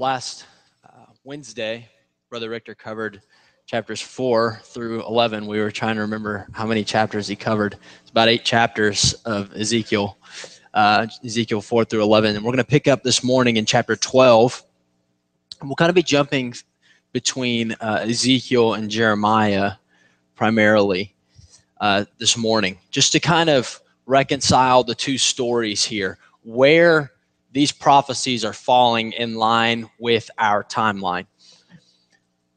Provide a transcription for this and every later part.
Last Wednesday, Brother Richter covered chapters 4 through 11. We were trying to remember how many chapters he covered. It's about 8 chapters of Ezekiel, Ezekiel 4 through 11. And we're going to pick up this morning in chapter 12. And we'll kind of be jumping between Ezekiel and Jeremiah primarily this morning, just to kind of reconcile the two stories here, where these prophecies are falling in line with our timeline.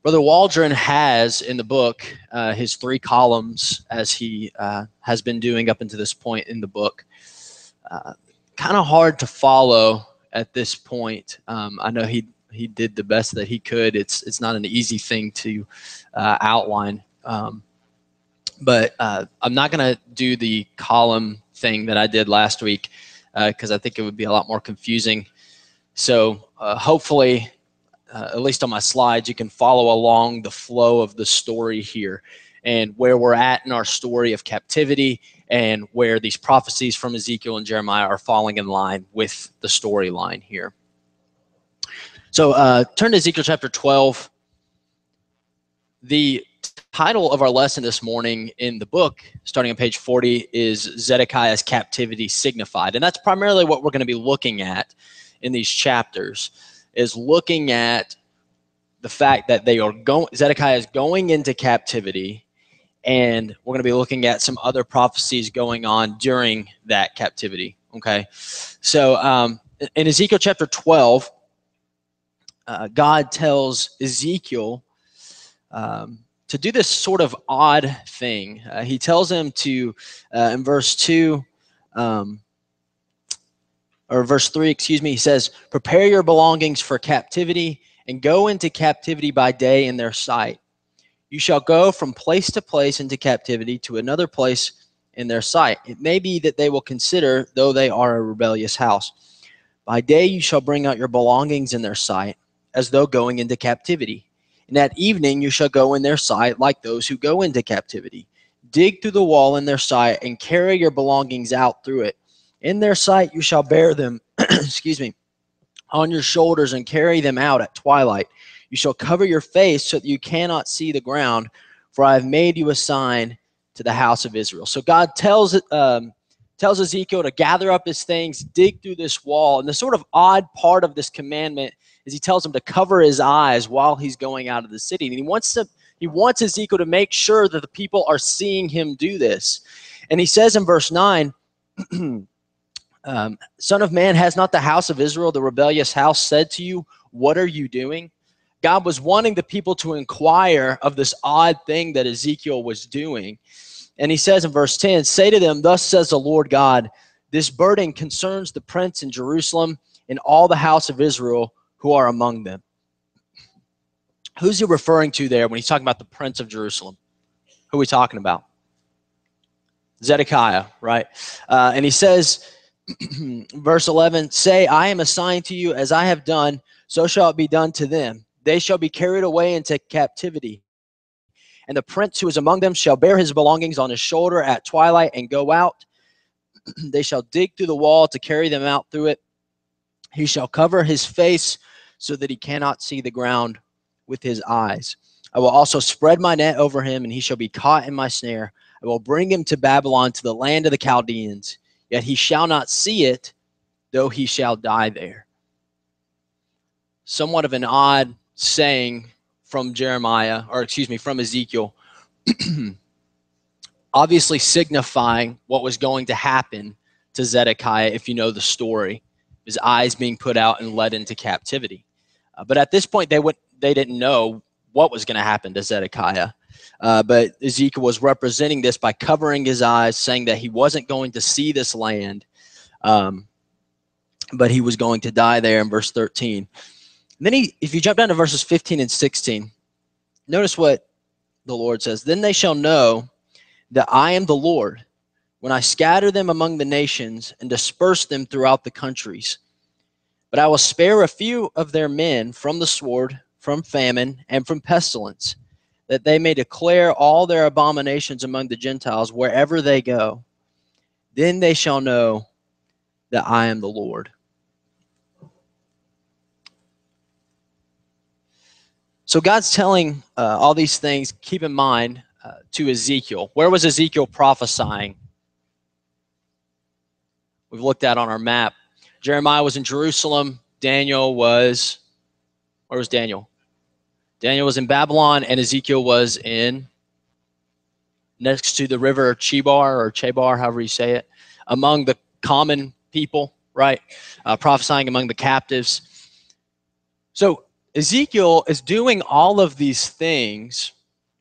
Brother Waldron has in the book his 3 columns, as he has been doing up until this point in the book. Kind of hard to follow at this point. I know he did the best that he could. It's not an easy thing to outline, but I'm not going to do the column thing that I did last week because I think it would be a lot more confusing. So hopefully, at least on my slides, you can follow along the flow of the story here and where we're at in our story of captivity and where these prophecies from Ezekiel and Jeremiah are falling in line with the storyline here. So turn to Ezekiel chapter 12. The title of our lesson this morning in the book, starting on page 40, is Zedekiah's Captivity Signified. And that's primarily what we're going to be looking at in these chapters, is looking at the fact that they are Zedekiah is going into captivity, and we're going to be looking at some other prophecies going on during that captivity. Okay, so in Ezekiel chapter 12, God tells Ezekiel to do this sort of odd thing. He tells him to, in verse 2, or verse 3, excuse me, he says, "Prepare your belongings for captivity and go into captivity by day in their sight. You shall go from place to place into captivity to another place in their sight. It may be that they will consider, though they are a rebellious house. By day you shall bring out your belongings in their sight, as though going into captivity. And at evening you shall go in their sight like those who go into captivity. Dig through the wall in their sight and carry your belongings out through it. In their sight you shall bear them excuse me, on your shoulders and carry them out at twilight. You shall cover your face so that you cannot see the ground, for I have made you a sign to the house of Israel." So God tells Ezekiel to gather up his things, dig through this wall. And the sort of odd part of this commandment is he tells him to cover his eyes while he's going out of the city. And he wants Ezekiel to make sure that the people are seeing him do this. And he says in verse 9, "Son of man, has not the house of Israel, the rebellious house, said to you, what are you doing?" God was wanting the people to inquire of this odd thing that Ezekiel was doing. And he says in verse 10, "Say to them, thus says the Lord God, this burden concerns the prince in Jerusalem and all the house of Israel who are among them." Who's he referring to there when he's talking about the prince of Jerusalem? Who are we talking about? Zedekiah, right? And he says, verse 11, "Say, I am assigned to you, as I have done, so shall it be done to them. They shall be carried away into captivity. And the prince who is among them shall bear his belongings on his shoulder at twilight and go out. They shall dig through the wall to carry them out through it. He shall cover his face so that he cannot see the ground with his eyes. I will also spread my net over him, and he shall be caught in my snare. I will bring him to Babylon, to the land of the Chaldeans. Yet he shall not see it, though he shall die there." Somewhat of an odd saying from from Ezekiel, obviously signifying what was going to happen to Zedekiah, if you know the story, his eyes being put out and led into captivity. But at this point, they didn't know what was going to happen to Zedekiah. But Ezekiel was representing this by covering his eyes, saying that he wasn't going to see this land, but he was going to die there in verse 13. And then if you jump down to verses 15 and 16, notice what the Lord says. "Then they shall know that I am the Lord when I scatter them among the nations and disperse them throughout the countries. But I will spare a few of their men from the sword, from famine, and from pestilence, that they may declare all their abominations among the Gentiles wherever they go. Then they shall know that I am the Lord." So God's telling all these things, keep in mind, to Ezekiel. Where was Ezekiel prophesying? We've looked at on our map. Jeremiah was in Jerusalem. Daniel was, where was Daniel? Daniel was in Babylon, and Ezekiel was in, next to the river Chebar, or Chebar, however you say it, among the common people, right? Prophesying among the captives. So Ezekiel is doing all of these things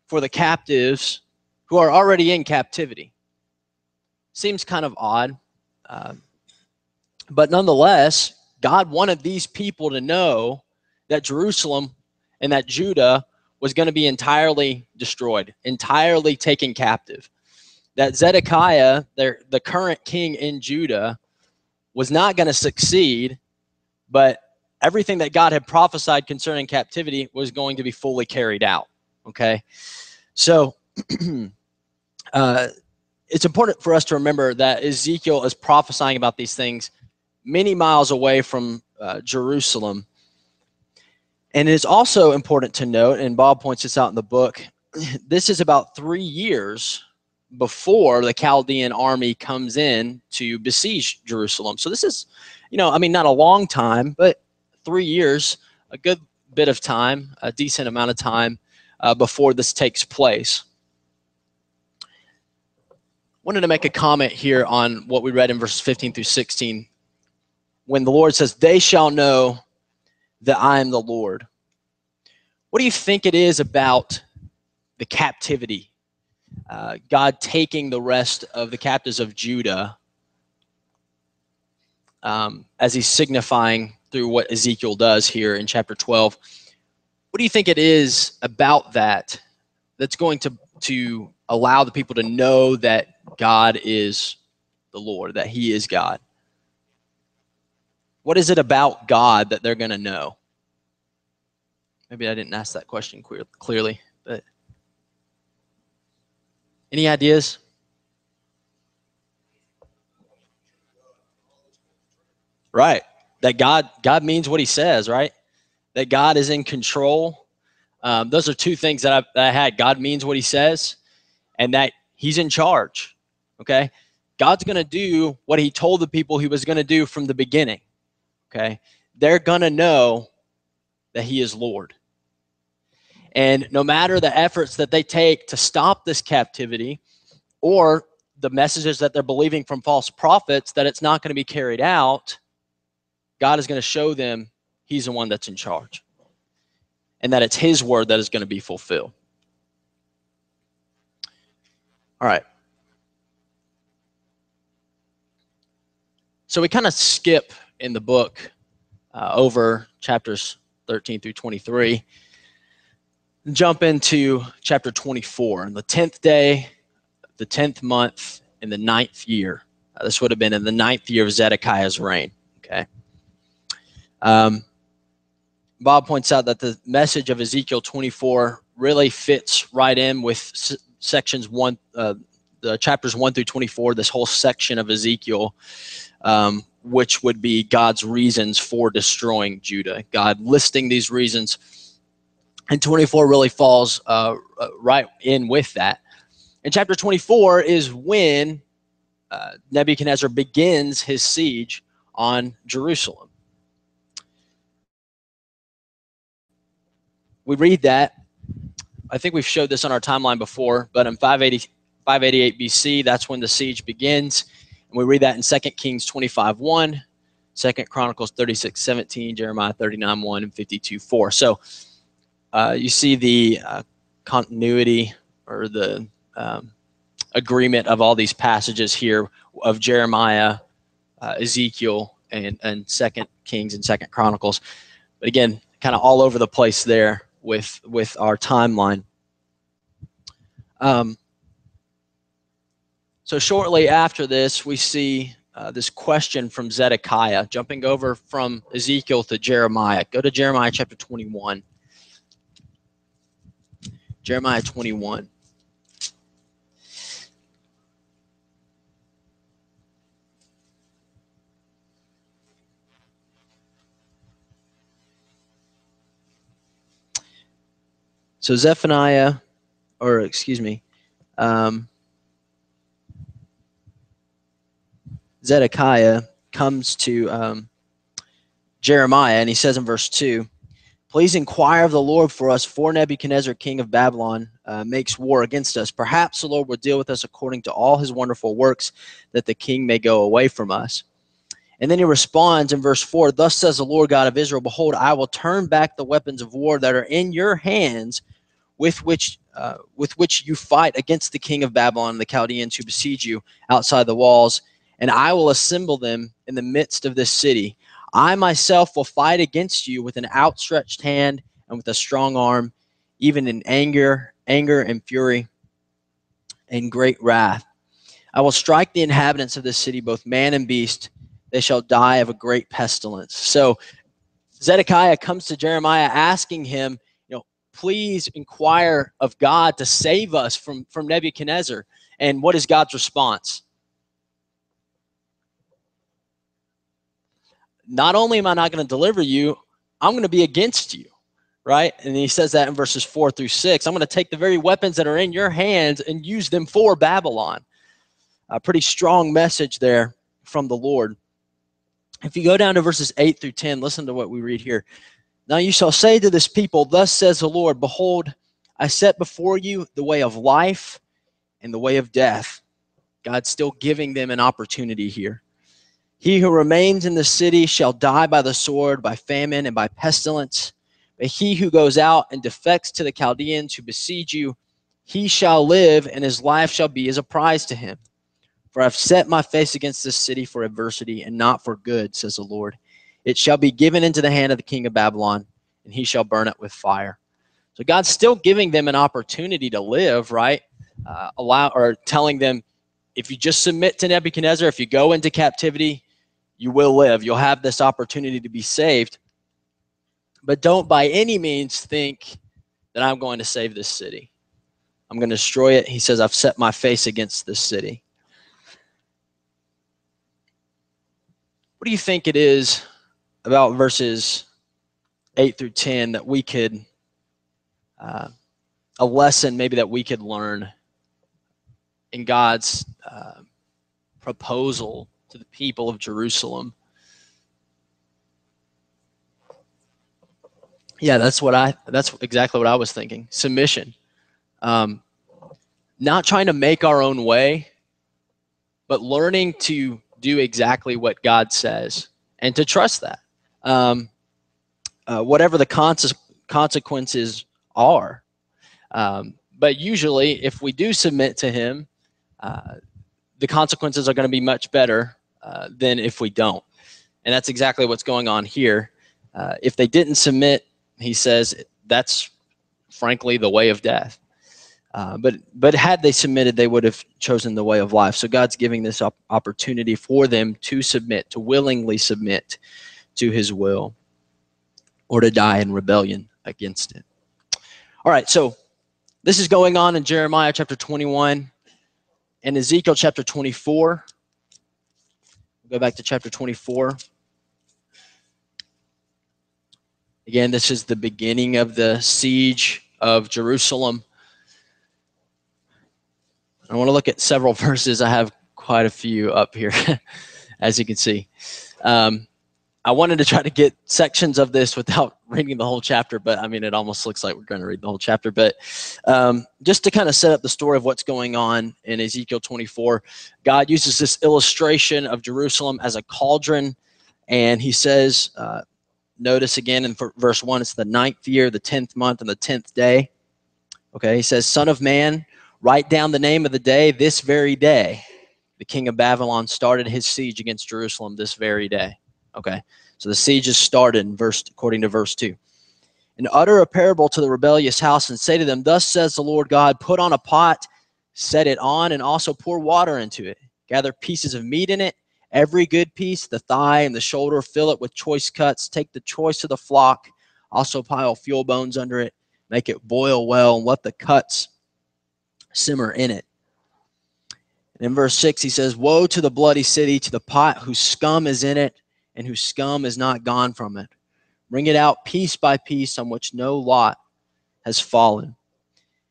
for the captives who are already in captivity. Seems kind of odd, but nonetheless, God wanted these people to know that Jerusalem and that Judah was going to be entirely destroyed, entirely taken captive. That Zedekiah, the current king in Judah, was not going to succeed, but everything that God had prophesied concerning captivity was going to be fully carried out, okay? So it's important for us to remember that Ezekiel is prophesying about these things many miles away from Jerusalem. And it is also important to note, and Bob points this out in the book, this is about 3 years before the Chaldean army comes in to besiege Jerusalem. So this is, you know, I mean, not a long time, but 3 years, a good bit of time, a decent amount of time before this takes place. Wanted to make a comment here on what we read in verses 15 through 16. When the Lord says, "They shall know that I am the Lord." What do you think it is about the captivity? God taking the rest of the captives of Judah as he's signifying through what Ezekiel does here in chapter 12. What do you think it is about that that's going to allow the people to know that God is the Lord, that he is God? What is it about God that they're going to know? Maybe I didn't ask that question clearly, but any ideas? Right. That God means what he says, right? That God is in control. Those are two things that I had. God means what he says and that he's in charge, okay? God's going to do what he told the people he was going to do from the beginning. Okay, they're going to know that he is Lord. And no matter the efforts that they take to stop this captivity or the messages that they're believing from false prophets that it's not going to be carried out, God is going to show them he's the one that's in charge and that it's his word that is going to be fulfilled. All right. So we kind of skip in the book over chapters 13 through 23. Jump into chapter 24. On the 10th day, the 10th month, in the 9th year. This would have been in the 9th year of Zedekiah's reign. Okay. Bob points out that the message of Ezekiel 24 really fits right in with sections one, the chapters 1 through 24, this whole section of Ezekiel, which would be God's reasons for destroying Judah. God listing these reasons, and 24 really falls right in with that. And chapter 24 is when Nebuchadnezzar begins his siege on Jerusalem. We read that. I think we've showed this on our timeline before, but in 588 BC, that's when the siege begins. And we read that in 2 Kings 25:1, 2 Chronicles 36:17, Jeremiah 39:1, and 52:4. So you see the continuity or the agreement of all these passages here of Jeremiah, Ezekiel, and 2 Kings and 2 Chronicles. But again, kind of all over the place there with our timeline. So shortly after this, we see this question from Zedekiah, jumping over from Ezekiel to Jeremiah. Go to Jeremiah chapter 21. Jeremiah 21. So Zephaniah, or excuse me, Zedekiah comes to Jeremiah, and he says in verse 2, "Please inquire of the Lord for us, for Nebuchadnezzar, king of Babylon, makes war against us. Perhaps the Lord will deal with us according to all his wonderful works, that the king may go away from us." And then he responds in verse 4, "Thus says the Lord God of Israel, behold, I will turn back the weapons of war that are in your hands, with which you fight against the king of Babylon and the Chaldeans who besiege you outside the walls, and I will assemble them in the midst of this city. I myself will fight against you with an outstretched hand and with a strong arm, even in anger and fury and great wrath. I will strike the inhabitants of this city, both man and beast. They shall die of a great pestilence." So Zedekiah comes to Jeremiah asking him, you know, please inquire of God to save us from Nebuchadnezzar. And what is God's response? Not only am I not going to deliver you, I'm going to be against you, right? And he says that in verses 4 through 6. I'm going to take the very weapons that are in your hands and use them for Babylon. A pretty strong message there from the Lord. If you go down to verses 8 through 10, listen to what we read here. "Now you shall say to this people, thus says the Lord, behold, I set before you the way of life and the way of death." God's still giving them an opportunity here. "He who remains in the city shall die by the sword, by famine, and by pestilence. But he who goes out and defects to the Chaldeans who besiege you, he shall live, and his life shall be as a prize to him. For I've set my face against this city for adversity and not for good, says the Lord. It shall be given into the hand of the king of Babylon, and he shall burn it with fire." So God's still giving them an opportunity to live, right? Telling them, if you just submit to Nebuchadnezzar, if you go into captivity, you will live. You'll have this opportunity to be saved. But don't by any means think that I'm going to save this city. I'm going to destroy it. He says, I've set my face against this city. What do you think it is about verses 8 through 10 that we could, a lesson maybe that we could learn in God's proposal to the people of Jerusalem? Yeah, that's exactly what I was thinking. Submission. Not trying to make our own way, but learning to do exactly what God says and to trust that, whatever the consequences are. But usually if we do submit to him, the consequences are going to be much better than if we don't. And that's exactly what's going on here. If they didn't submit, he says, that's frankly the way of death. But had they submitted, they would have chosen the way of life. So God's giving this opportunity for them to submit, to willingly submit to his will, or to die in rebellion against it. All right, so this is going on in Jeremiah chapter 21 and Ezekiel chapter 24. We'll go back to chapter 24. Again, this is the beginning of the siege of Jerusalem. I want to look at several verses. I have quite a few up here, as you can see. I wanted to try to get sections of this without reading the whole chapter, but I mean, it almost looks like we're going to read the whole chapter. But just to kind of set up the story of what's going on in Ezekiel 24, God uses this illustration of Jerusalem as a cauldron. And he says, notice again in verse 1, it's the 9th year, the 10th month, and the 10th day. Okay, he says, "Son of man, write down the name of the day, this very day. The king of Babylon started his siege against Jerusalem this very day." Okay, so the siege is started according to verse 2. "And utter a parable to the rebellious house and say to them, thus says the Lord God, put on a pot, set it on, and also pour water into it. Gather pieces of meat in it, every good piece, the thigh and the shoulder, fill it with choice cuts. Take the choice of the flock, also pile fuel bones under it, make it boil well, and let the cuts simmer in it." And in verse 6, he says, "Woe to the bloody city, to the pot whose scum is in it, and whose scum is not gone from it. Bring it out piece by piece, on which no lot has fallen.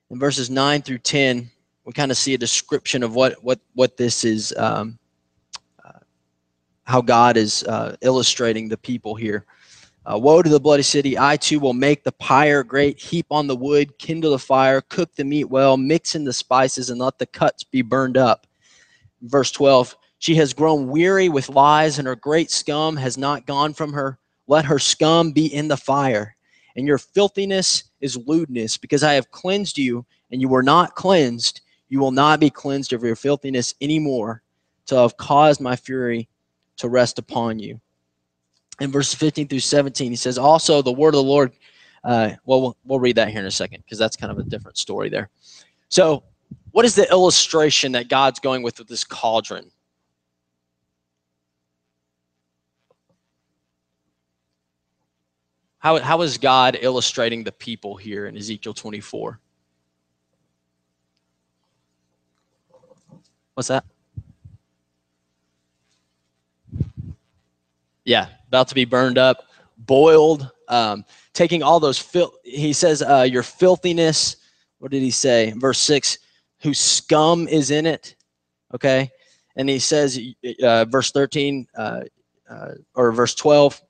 In verses 9 through 10, we kind of see a description of what this is, how God is illustrating the people here. Woe to the bloody city, I too will make the pyre great, heap on the wood, kindle the fire, cook the meat well, mix in the spices, and let the cuts be burned up. Verse 12, she has grown weary with lies, and her great scum has not gone from her. Let her scum be in the fire, and your filthiness is lewdness, because I have cleansed you, and you were not cleansed. You will not be cleansed of your filthiness anymore, till I have caused my fury to rest upon you. In verses 15 through 17, he says, also the word of the Lord, we'll read that here in a second, because that's kind of a different story there. So what is the illustration that God's going with this cauldron? How is God illustrating the people here in Ezekiel 24? What's that? Yeah, about to be burned up, boiled, taking all those filth. He says, your filthiness, what did he say? Verse 6, whose scum is in it, okay? And he says, verse 13, or verse 12,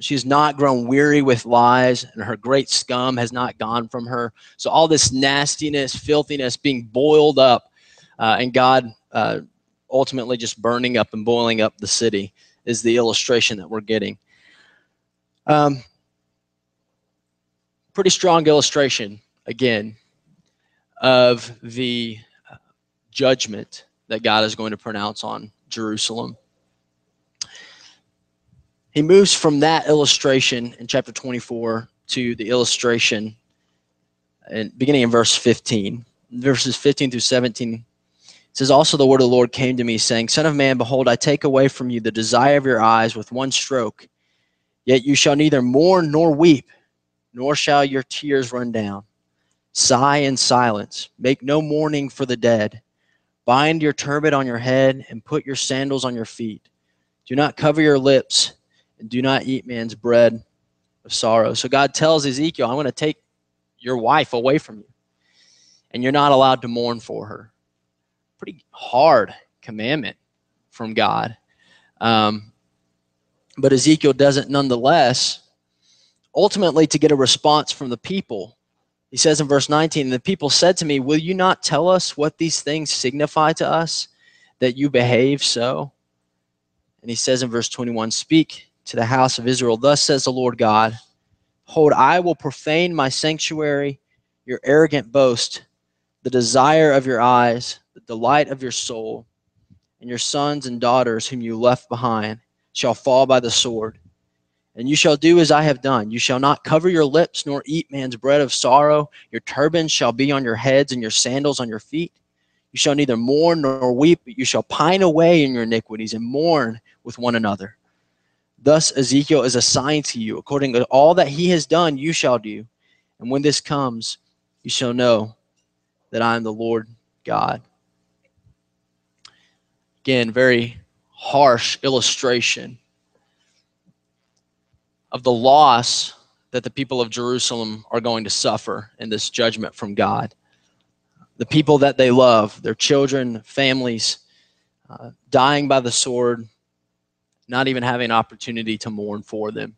she's not grown weary with lies, and her great scum has not gone from her. So all this nastiness, filthiness being boiled up, and God ultimately just burning up and boiling up the city is the illustration that we're getting. Pretty strong illustration, again, of the judgment that God is going to pronounce on Jerusalem. He moves from that illustration in chapter 24 to the illustration beginning in verse 15. Verses 15 through 17, it says, also the word of the Lord came to me, saying, Son of man, behold, I take away from you the desire of your eyes with one stroke. Yet you shall neither mourn nor weep, nor shall your tears run down. Sigh in silence. Make no mourning for the dead. Bind your turban on your head and put your sandals on your feet. Do not cover your lips. And do not eat man's bread of sorrow. So God tells Ezekiel, I'm going to take your wife away from you, and you're not allowed to mourn for her. Pretty hard commandment from God. But Ezekiel doesn't nonetheless. Ultimately, to get a response from the people, he says in verse 19, the people said to me, will you not tell us what these things signify to us, that you behave so? And he says in verse 21, speak to the house of Israel, thus says the Lord God, behold, I will profane my sanctuary, your arrogant boast, the desire of your eyes, the delight of your soul, and your sons and daughters whom you left behind shall fall by the sword. And you shall do as I have done. You shall not cover your lips nor eat man's bread of sorrow. Your turban shall be on your heads and your sandals on your feet. You shall neither mourn nor weep, but you shall pine away in your iniquities and mourn with one another. Thus Ezekiel is assigned to you. According to all that he has done, you shall do. And when this comes, you shall know that I am the Lord God. Again, very harsh illustration of the loss that the people of Jerusalem are going to suffer in this judgment from God. The people that they love, their children, families, dying by the sword, not even having an opportunity to mourn for them.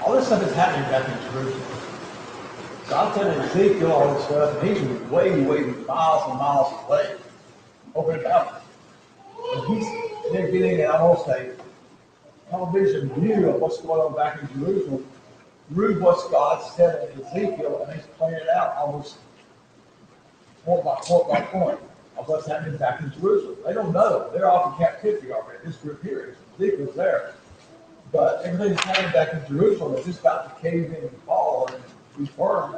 All this stuff is happening back in Jerusalem. So I'm telling Ezekiel all this stuff, and he's way, way miles and miles away, over the mountain. And he's there getting an almost a television view of what's going on back in Jerusalem through what God said to Ezekiel, and he's playing it out almost point by point by point of what's happening back in Jerusalem. They don't know. They're off in captivity already. This group here is Ezekiel's there. But everything that's happening back in Jerusalem is just about to cave in and fall and be firm.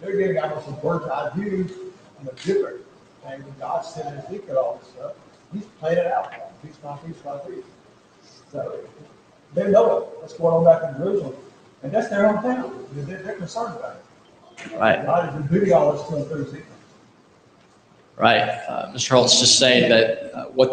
They're getting out of some bird's eye views on a different thing when God said to Ezekiel all this stuff. He's played it out piece by piece by piece. So they know it, what's going on back in Jerusalem. And that's their own thing. They're concerned about it. Right. God is revealing all this to them through Ezekiel. right? Mr. Holtz just saying that what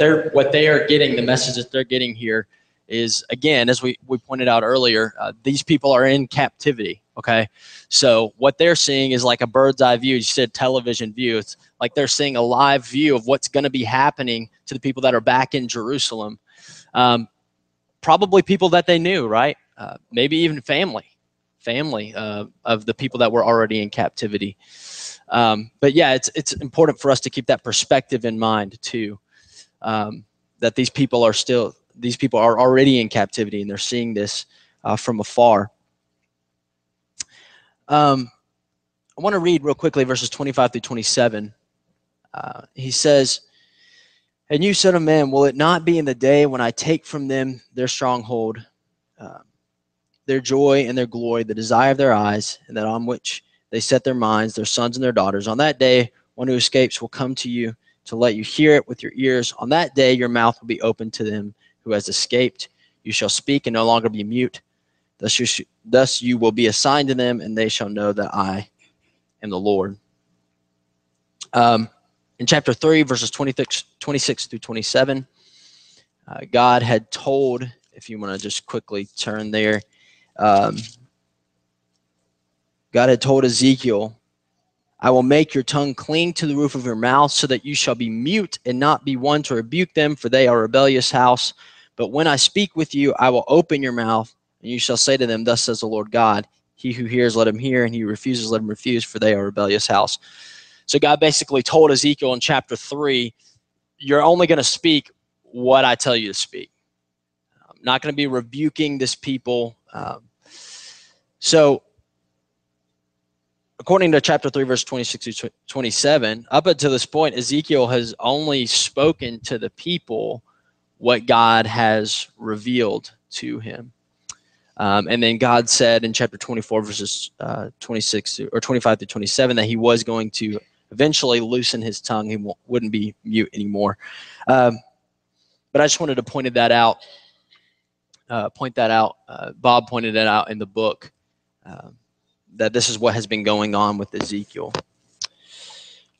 they are getting, the message that they're getting here is, again, as we pointed out earlier, these people are in captivity, okay? So what they're seeing is like a bird's eye view. You said television view. It's like they're seeing a live view of what's going to be happening to the people that are back in Jerusalem. Probably people that they knew, right? Maybe even family of the people that were already in captivity. But yeah, it's important for us to keep that perspective in mind too, that these people are already in captivity and they're seeing this from afar. I want to read real quickly verses 25 through 27. He says, "And you, son of man, will it not be in the day when I take from them their stronghold, their joy and their glory, the desire of their eyes, and that on which they set their minds, their sons and their daughters. On that day, one who escapes will come to you to let you hear it with your ears. On that day, your mouth will be open to them who has escaped. You shall speak and no longer be mute. Thus you will be assigned to them, and they shall know that I am the Lord." In chapter 3, verses 26 through 27, God had told, if you want to just quickly turn there, God had told Ezekiel, "I will make your tongue cling to the roof of your mouth so that you shall be mute and not be one to rebuke them, for they are a rebellious house. But when I speak with you, I will open your mouth, and you shall say to them, 'Thus says the Lord God.' He who hears, let him hear, and he who refuses, let him refuse, for they are a rebellious house." So God basically told Ezekiel in chapter 3, you're only going to speak what I tell you to speak. I'm not going to be rebuking this people. So according to chapter 3, verse 26 to 27, up until this point, Ezekiel has only spoken to the people what God has revealed to him. And then God said in chapter 24, verses 25 to 27, that he was going to eventually loosen his tongue. He wouldn't be mute anymore. But I just wanted to point that out. Bob pointed it out in the book, that this is what has been going on with Ezekiel.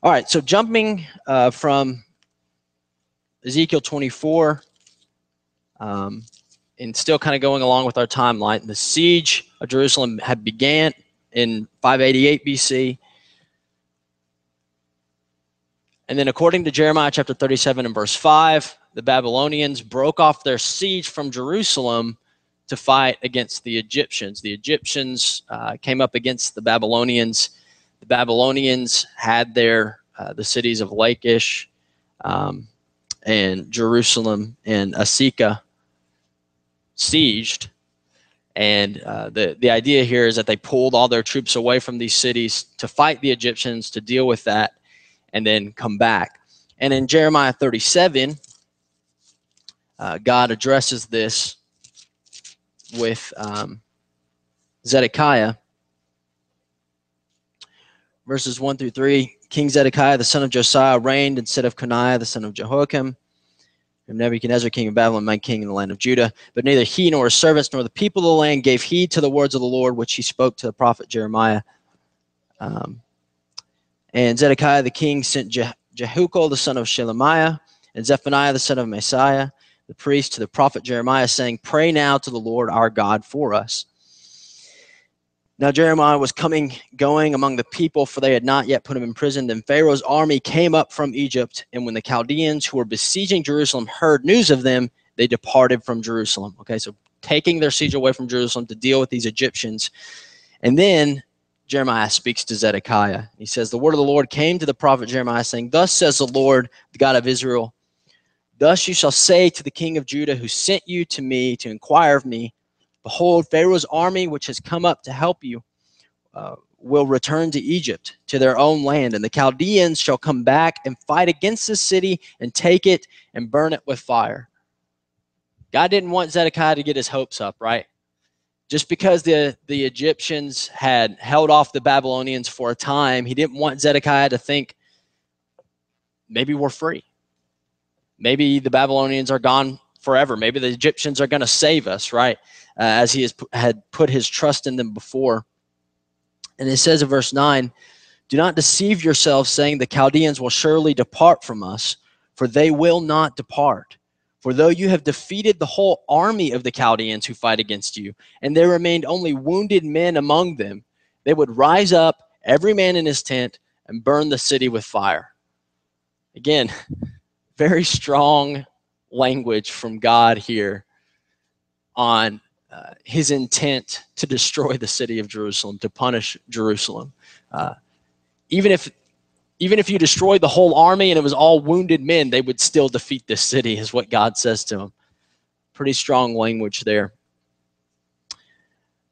All right, so jumping from Ezekiel 24, and still kind of going along with our timeline, the siege of Jerusalem had began in 588 BC. And then according to Jeremiah chapter 37 and verse 5, the Babylonians broke off their siege from Jerusalem to fight against the Egyptians. The Egyptians came up against the Babylonians. The Babylonians had the cities of Lachish and Jerusalem and Azekah sieged, and the idea here is that they pulled all their troops away from these cities to fight the Egyptians, to deal with that, and then come back. And in Jeremiah 37, God addresses this with Zedekiah. Verses 1 through 3, "King Zedekiah, the son of Josiah, reigned instead of Coniah, the son of Jehoiakim, and Nebuchadnezzar, king of Babylon, my king in the land of Judah. But neither he nor his servants nor the people of the land gave heed to the words of the Lord, which he spoke to the prophet Jeremiah. And Zedekiah the king sent Jehucal, the son of Shelemiah, and Zephaniah, the son of Maaseiah, the priest, to the prophet Jeremiah, saying, 'Pray now to the Lord our God for us.' Now Jeremiah was going among the people, for they had not yet put him in prison. Then Pharaoh's army came up from Egypt, and when the Chaldeans who were besieging Jerusalem heard news of them, they departed from Jerusalem." Okay, so taking their siege away from Jerusalem to deal with these Egyptians. And then Jeremiah speaks to Zedekiah. He says, "The word of the Lord came to the prophet Jeremiah, saying, 'Thus says the Lord, the God of Israel, thus you shall say to the king of Judah who sent you to me to inquire of me, behold, Pharaoh's army, which has come up to help you, will return to Egypt, to their own land. And the Chaldeans shall come back and fight against this city and take it and burn it with fire.'" God didn't want Zedekiah to get his hopes up, right? Just because the Egyptians had held off the Babylonians for a time, he didn't want Zedekiah to think, maybe we're free. Maybe the Babylonians are gone forever. Maybe the Egyptians are going to save us, right? As he had put his trust in them before. And it says in verse 9, Do not deceive yourselves, saying the Chaldeans will surely depart from us, for they will not depart. For though you have defeated the whole army of the Chaldeans who fight against you, and there remained only wounded men among them, they would rise up, every man in his tent, and burn the city with fire. Again, very strong language from God here on his intent to destroy the city of Jerusalem, to punish Jerusalem. Even if you destroyed the whole army and it was all wounded men, they would still defeat this city, is what God says to them. Pretty strong language there.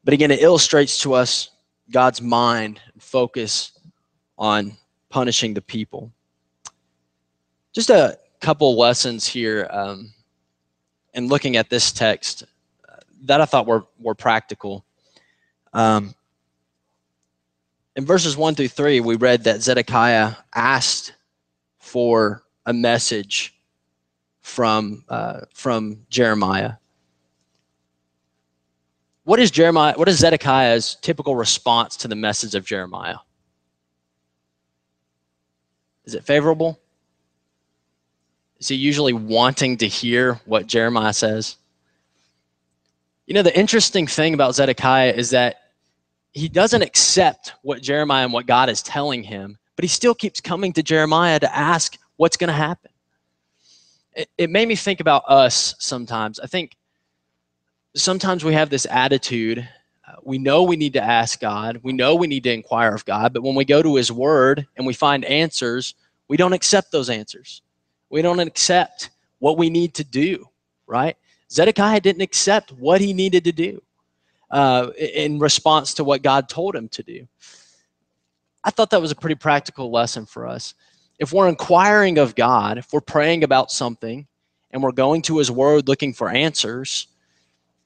But again, it illustrates to us God's mind and focus on punishing the people. Just a couple lessons here in looking at this text that I thought were practical. In verses 1 through 3, we read that Zedekiah asked for a message from Jeremiah. What is Zedekiah's typical response to the message of Jeremiah? Is it favorable? Is he usually wanting to hear what Jeremiah says? You know, the interesting thing about Zedekiah is that he doesn't accept what Jeremiah and what God is telling him, but he still keeps coming to Jeremiah to ask what's going to happen. It made me think about us sometimes. I think sometimes we have this attitude. We know we need to ask God. We know we need to inquire of God, but when we go to his word and we find answers, we don't accept those answers. We don't accept what we need to do, right? Zedekiah didn't accept what he needed to do in response to what God told him to do. I thought that was a pretty practical lesson for us. If we're inquiring of God, if we're praying about something and we're going to his word looking for answers,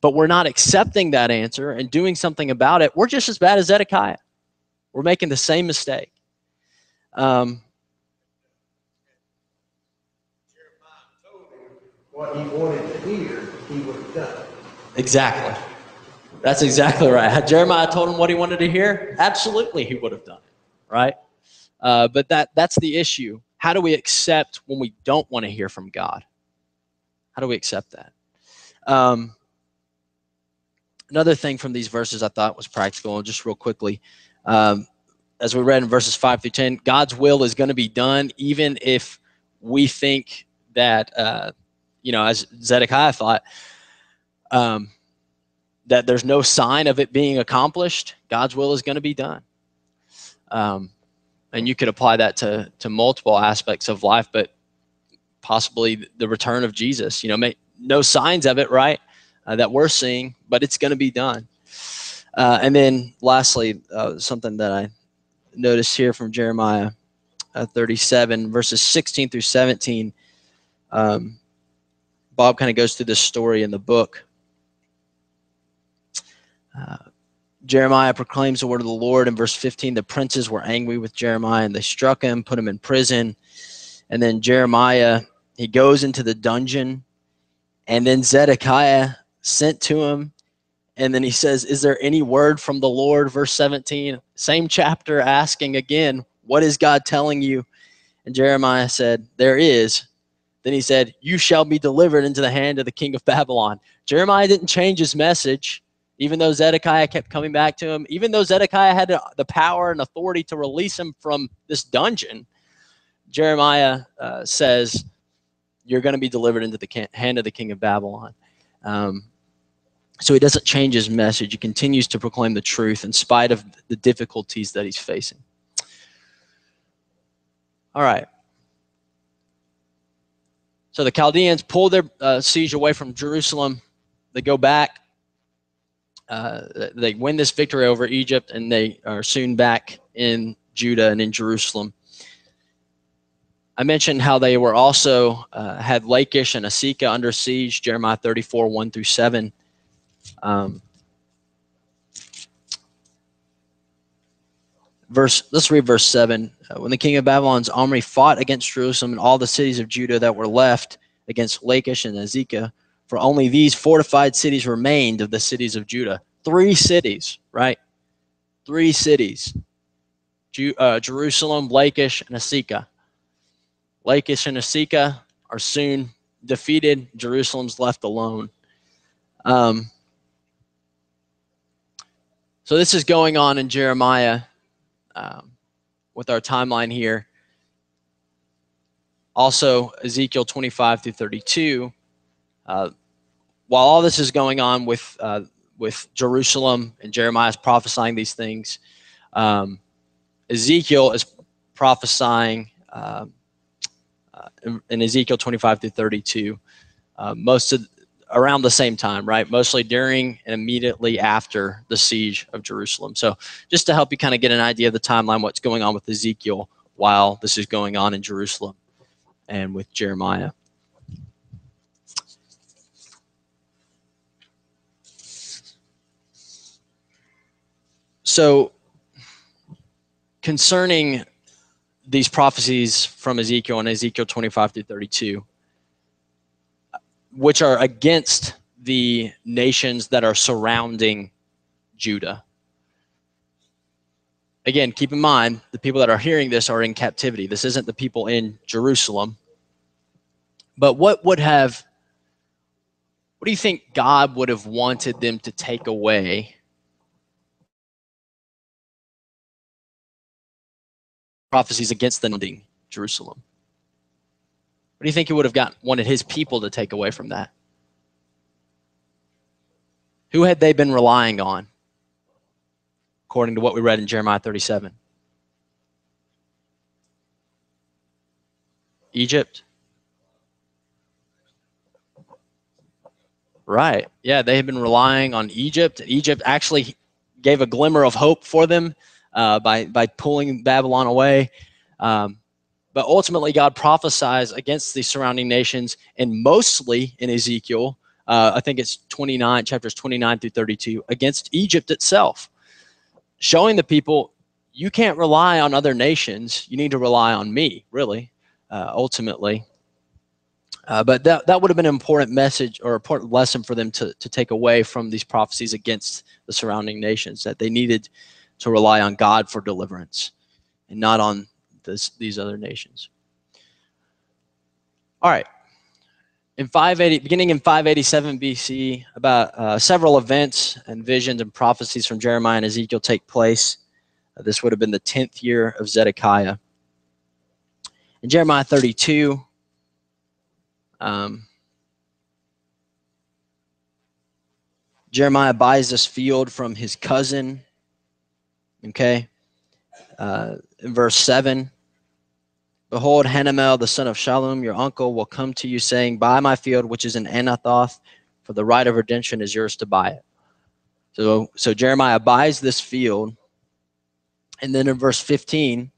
but we're not accepting that answer and doing something about it, we're just as bad as Zedekiah. We're making the same mistake. What he wanted to hear, he would have done. Exactly. That's exactly right. Had Jeremiah told him what he wanted to hear, absolutely he would have done it, right? But that's the issue. How do we accept when we don't want to hear from God? How do we accept that? Another thing from these verses I thought was practical, and just real quickly, as we read in verses 5 through 10, God's will is going to be done even if we think that as Zedekiah thought, that there's no sign of it being accomplished. God's will is going to be done. And you could apply that to multiple aspects of life, but possibly the return of Jesus. No signs of it, right, that we're seeing, but it's going to be done. And then lastly, something that I noticed here from Jeremiah 37, verses 16 through 17, Bob kind of goes through this story in the book. Jeremiah proclaims the word of the Lord. In verse 15, the princes were angry with Jeremiah, and they struck him, put him in prison. And then Jeremiah, he goes into the dungeon, and then Zedekiah sent to him, and then he says, "Is there any word from the Lord?" Verse 17, same chapter, asking again, "What is God telling you?" And Jeremiah said, "There is." Then he said, "You shall be delivered into the hand of the king of Babylon." Jeremiah didn't change his message, even though Zedekiah kept coming back to him, even though Zedekiah had the power and authority to release him from this dungeon. Jeremiah says, "You're going to be delivered into the hand of the king of Babylon." So he doesn't change his message. He continues to proclaim the truth in spite of the difficulties that he's facing. All right. So the Chaldeans pull their siege away from Jerusalem. They go back. They win this victory over Egypt, and they are soon back in Judah and in Jerusalem. I mentioned how they were also had Lachish and Azekah under siege, Jeremiah 34, 1 through 7. Let's read verse 7. When the king of Babylon's army fought against Jerusalem and all the cities of Judah that were left against Lachish and Azekah, for only these fortified cities remained of the cities of Judah. 3 cities, right? 3 cities. Jerusalem, Lachish, and Azekah. Lachish and Azekah are soon defeated. Jerusalem's left alone. So this is going on in Jeremiah with our timeline here. Also, Ezekiel 25 through 32. While all this is going on with Jerusalem and Jeremiah is prophesying these things, Ezekiel is prophesying in Ezekiel 25 through 32, around the same time, right? Mostly during and immediately after the siege of Jerusalem. So just to help you kind of get an idea of the timeline, what's going on with Ezekiel while this is going on in Jerusalem and with Jeremiah. So concerning these prophecies from Ezekiel and Ezekiel 25 through 32, which are against the nations that are surrounding Judah. Again, keep in mind, the people that are hearing this are in captivity. This isn't the people in Jerusalem. But what do you think God would have wanted them to take away? Prophecies against the ending Jerusalem. What do you think he would have wanted his people to take away from that? Who had they been relying on, according to what we read in Jeremiah 37? Egypt. Right. Yeah, they had been relying on Egypt. Egypt actually gave a glimmer of hope for them by pulling Babylon away. But ultimately, God prophesies against the surrounding nations, and mostly in Ezekiel, I think it's chapters 29 through 32, against Egypt itself, showing the people, you can't rely on other nations. You need to rely on me, really, ultimately. But that would have been an important message or important lesson for them to take away from these prophecies against the surrounding nations, that they needed to rely on God for deliverance and not on these other nations. All right. Beginning in 587 BC, about several events and visions and prophecies from Jeremiah and Ezekiel take place. This would have been the 10th year of Zedekiah. In Jeremiah 32, Jeremiah buys this field from his cousin. Okay. In verse 7. Behold, Hanamel, the son of Shalom, your uncle, will come to you, saying, buy my field, which is in Anathoth, for the right of redemption is yours to buy it. So Jeremiah buys this field. And then in verse 15,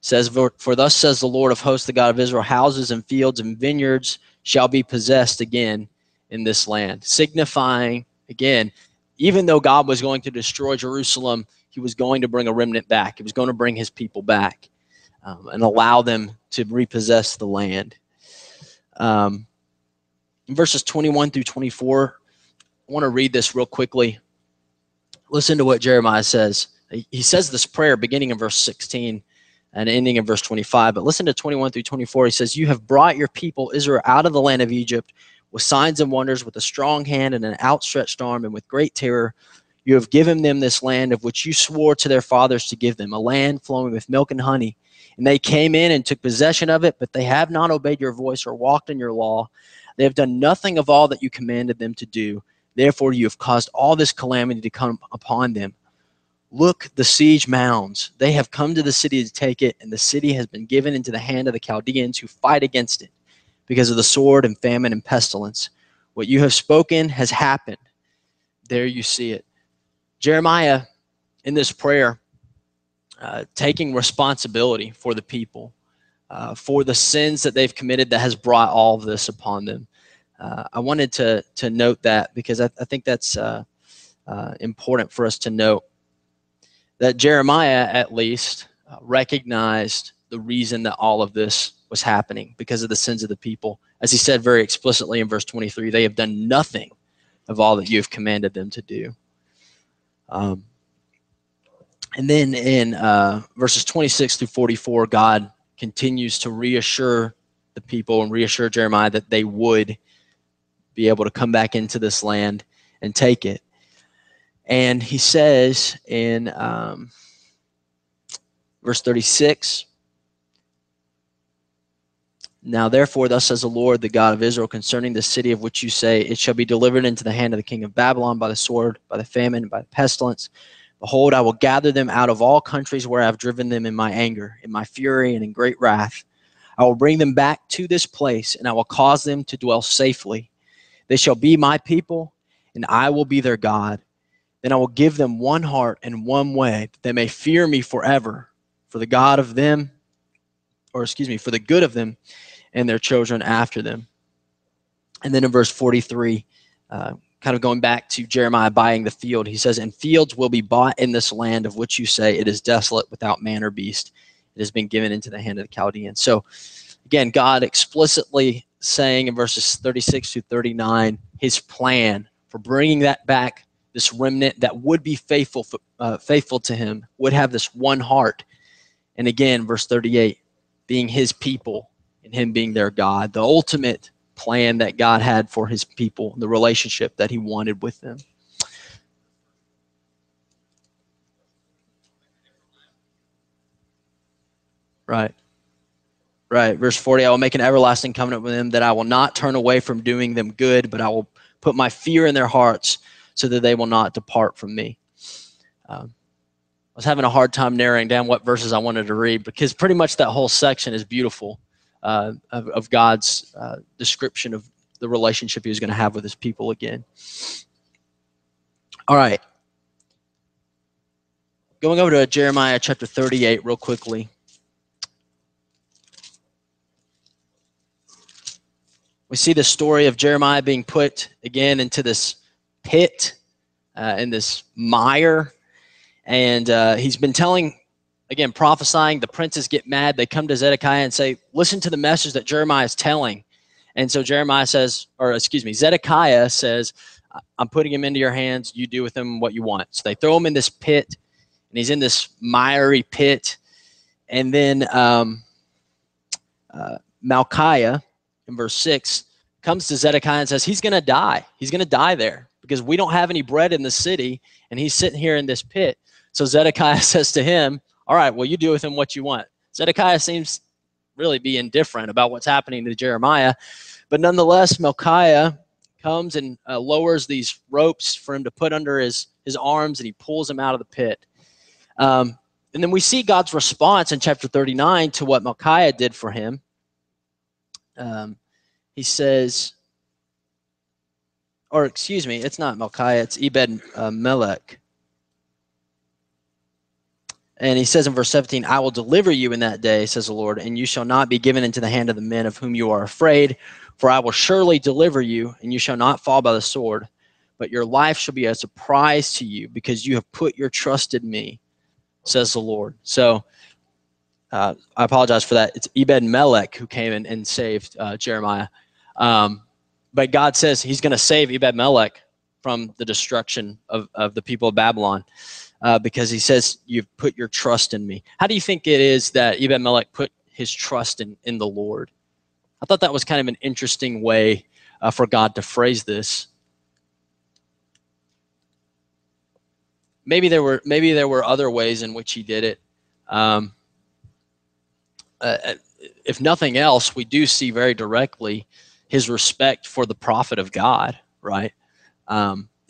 says, for thus says the Lord of hosts, the God of Israel, houses and fields and vineyards shall be possessed again in this land. Signifying, again, even though God was going to destroy Jerusalem, he was going to bring a remnant back. He was going to bring his people back. And allow them to repossess the land. In verses 21 through 24, I want to read this real quickly. Listen to what Jeremiah says. He says this prayer beginning in verse 16 and ending in verse 25, but listen to 21 through 24. He says, you have brought your people Israel out of the land of Egypt with signs and wonders, with a strong hand and an outstretched arm, and with great terror. You have given them this land of which you swore to their fathers to give them, a land flowing with milk and honey. And they came in and took possession of it, but they have not obeyed your voice or walked in your law. They have done nothing of all that you commanded them to do. Therefore, you have caused all this calamity to come upon them. Look, the siege mounds. They have come to the city to take it, and the city has been given into the hand of the Chaldeans who fight against it because of the sword and famine and pestilence. What you have spoken has happened. There you see it. Jeremiah, in this prayer, taking responsibility for the people, for the sins that they've committed that has brought all of this upon them. I wanted to note that because I think that's important for us to note, that Jeremiah, at least, recognized the reason that all of this was happening, because of the sins of the people. As he said very explicitly in verse 23, they have done nothing of all that you have commanded them to do. And then in verses 26 through 44, God continues to reassure the people and reassure Jeremiah that they would be able to come back into this land and take it. And he says in verse 36, "Now therefore thus says the Lord, the God of Israel, concerning the city of which you say, it shall be delivered into the hand of the king of Babylon by the sword, by the famine, by the pestilence. Behold, I will gather them out of all countries where I have driven them in my anger, in my fury, and in great wrath. I will bring them back to this place, and I will cause them to dwell safely. They shall be my people, and I will be their God. Then I will give them one heart and one way, that they may fear me forever, for the God of them, for the good of them and their children after them." And then in verse 43, kind of going back to Jeremiah buying the field, he says, "And fields will be bought in this land of which you say it is desolate without man or beast. It has been given into the hand of the Chaldeans." So again, God explicitly saying in verses 36 to 39, his plan for bringing that back, this remnant that would be faithful, faithful to him, would have this one heart. And again, verse 38, being his people and him being their God, the ultimate plan that God had for his people, the relationship that he wanted with them. Right. Verse 40, "I will make an everlasting covenant with them, that I will not turn away from doing them good, but I will put my fear in their hearts so that they will not depart from me." I was having a hard time narrowing down what verses I wanted to read, because pretty much that whole section is beautiful of God's description of the relationship he was going to have with his people again. All right. Going over to Jeremiah chapter 38 real quickly. We see the story of Jeremiah being put again into this pit, in this mire. And he's been telling, again, prophesying. The princes get mad. They come to Zedekiah and say, "Listen to the message that Jeremiah is telling." And so Zedekiah says, "I'm putting him into your hands. You do with him what you want." So they throw him in this pit, and he's in this miry pit. And then Malchiah, in verse 6, comes to Zedekiah and says, "He's going to die. He's going to die there, because we don't have any bread in the city, and he's sitting here in this pit." So Zedekiah says to him, "All right, well, you do with him what you want." Zedekiah seems really be indifferent about what's happening to Jeremiah. But nonetheless, Malchiah comes and lowers these ropes for him to put under his arms, and he pulls him out of the pit. And then we see God's response in chapter 39 to what Malchiah did for him. He says, or excuse me, it's not Malchiah, it's Ebed-Melech. And he says in verse 17, "I will deliver you in that day, says the Lord, and you shall not be given into the hand of the men of whom you are afraid, for I will surely deliver you, and you shall not fall by the sword, but your life shall be a surprise to you, because you have put your trust in me, says the Lord." So I apologize for that. It's Ebed-Melech who came in and saved Jeremiah. But God says he's going to save Ebed-Melech from the destruction of the people of Babylon, because he says, "You've put your trust in me." How do you think it is that Ebed-Melech put his trust in the Lord? I thought that was kind of an interesting way for God to phrase this. Maybe there were other ways in which he did it. If nothing else, we do see very directly his respect for the prophet of God, right?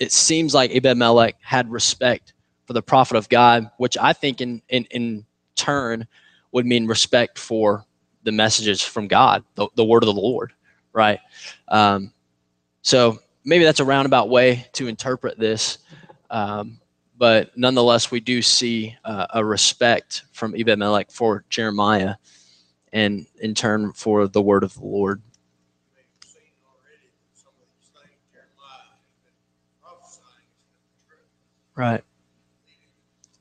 It seems like Ebed-Melech had respect for the prophet of God, which I think in turn would mean respect for the messages from God, the word of the Lord, right? So maybe that's a roundabout way to interpret this, but nonetheless, we do see a respect from Ebed-Melech for Jeremiah, and in turn for the word of the Lord.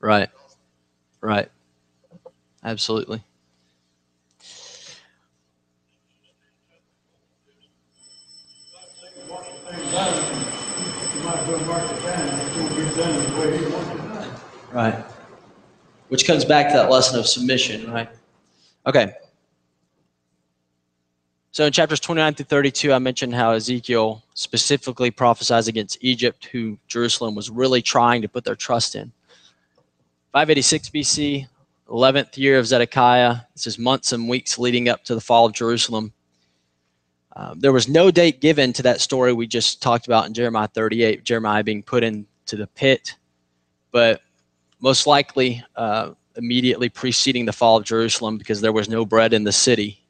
Right. Absolutely. Right. Which comes back to that lesson of submission, right? Okay. So in chapters 29 through 32, I mentioned how Ezekiel specifically prophesies against Egypt, who Jerusalem was really trying to put their trust in. 586 BC, 11th year of Zedekiah. This is months and weeks leading up to the fall of Jerusalem. There was no date given to that story we just talked about in Jeremiah 38, Jeremiah being put into the pit, but most likely immediately preceding the fall of Jerusalem, because there was no bread in the city,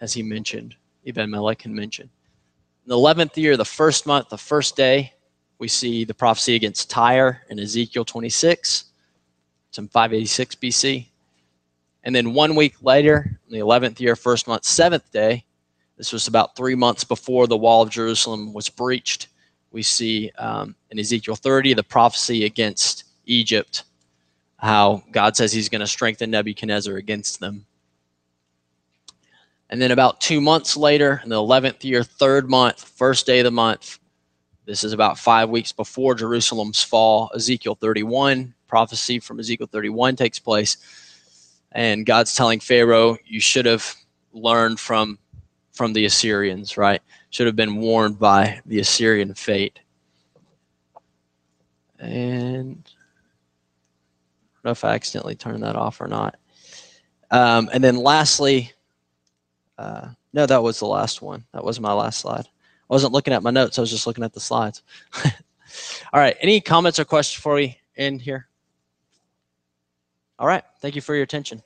as he mentioned, Ebed-Melech had mentioned. In the 11th year, the first month, the first day, we see the prophecy against Tyre in Ezekiel 26, it's in 586 BC. And then 1 week later, in the 11th year, first month, seventh day, this was about 3 months before the wall of Jerusalem was breached, we see in Ezekiel 30, the prophecy against Egypt, how God says he's going to strengthen Nebuchadnezzar against them. And then about 2 months later, in the 11th year, third month, first day of the month, this is about 5 weeks before Jerusalem's fall, Ezekiel 31, prophecy from Ezekiel 31 takes place. And God's telling Pharaoh, you should have learned from the Assyrians, right? Should have been warned by the Assyrian fate. And I don't know if I accidentally turned that off or not. And then lastly, no, that was the last one. That was my last slide. I wasn't looking at my notes. I was just looking at the slides. All right. Any comments or questions before we end here? All right. Thank you for your attention.